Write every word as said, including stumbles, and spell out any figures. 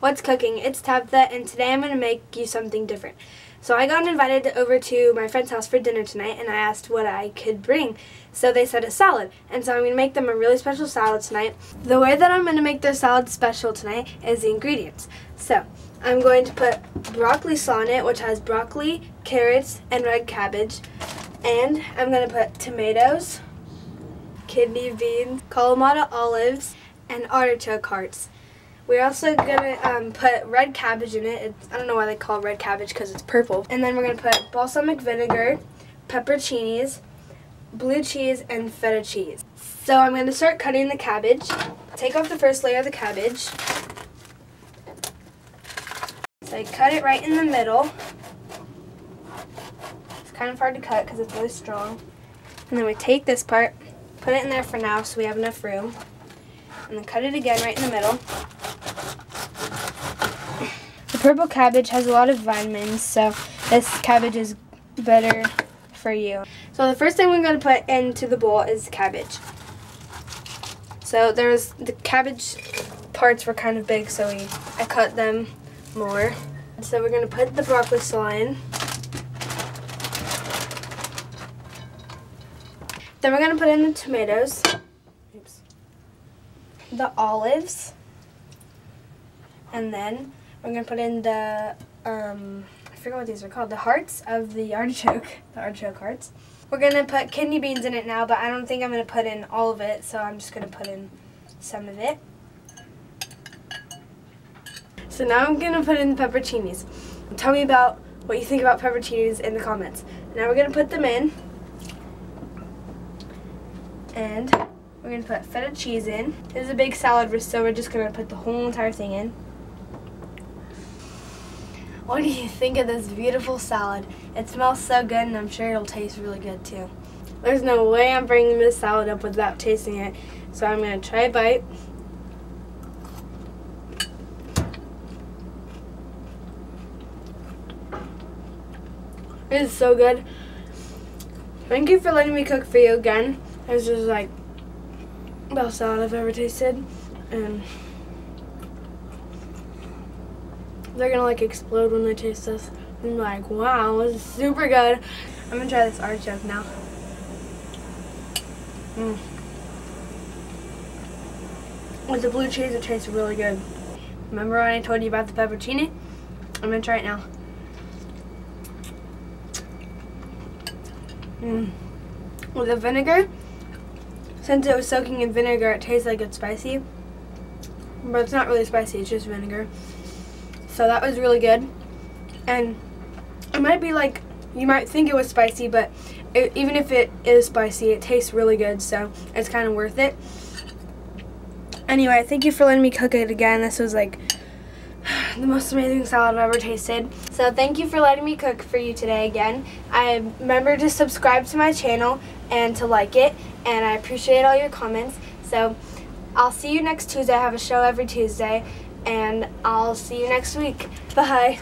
What's cooking? It's Tabitha, and today I'm going to make you something different. So I got invited over to my friend's house for dinner tonight, and I asked what I could bring. So they said a salad, and so I'm going to make them a really special salad tonight. The way that I'm going to make their salad special tonight is the ingredients. So I'm going to put broccoli slaw in it, which has broccoli, carrots, and red cabbage. And I'm going to put tomatoes, kidney beans, kalamata olives, and artichoke hearts. We're also going to um, put red cabbage in it. It's, I don't know why they call it red cabbage because it's purple. And then we're going to put balsamic vinegar, pepperoncinis, blue cheese, and feta cheese. So I'm going to start cutting the cabbage. Take off the first layer of the cabbage. So I cut it right in the middle. It's kind of hard to cut because it's really strong. And then we take this part, put it in there for now so we have enough room. And then cut it again right in the middle. The purple cabbage has a lot of vitamins, so this cabbage is better for you. So the first thing we're going to put into the bowl is the cabbage. So there's the cabbage parts were kind of big, so we I cut them more. So we're going to put the broccoli slaw in. Then we're going to put in the tomatoes, oops, the olives, and then we're going to put in the, um, I forgot what these are called, the hearts of the artichoke, the artichoke hearts. We're going to put kidney beans in it now, but I don't think I'm going to put in all of it, so I'm just going to put in some of it. So now I'm going to put in the pepperoncinis. Tell me about what you think about pepperoncinis in the comments. Now we're going to put them in, and we're going to put feta cheese in. This is a big salad, so we're just going to put the whole entire thing in. What do you think of this beautiful salad? It smells so good, and I'm sure it'll taste really good too. There's no way I'm bringing this salad up without tasting it, so I'm going to try a bite. It is so good. Thank you for letting me cook for you again. This is like the best salad I've ever tasted. And they're gonna like explode when they taste this. I'm like, wow, this is super good. I'm gonna try this artichoke now. Mm. With the blue cheese, it tastes really good. Remember when I told you about the pepperoncini? I'm gonna try it now. Mm. With the vinegar, since it was soaking in vinegar, it tastes like it's spicy. But it's not really spicy, it's just vinegar. So that was really good, and it might be like, you might think it was spicy, but it, even if it is spicy, it tastes really good, so it's kind of worth it. Anyway, thank you for letting me cook it again. This was like the most amazing salad I've ever tasted. So thank you for letting me cook for you today again. I remember to subscribe to my channel and to like it, and I appreciate all your comments. So I'll see you next Tuesday. I have a show every Tuesday. And I'll see you next week. Bye.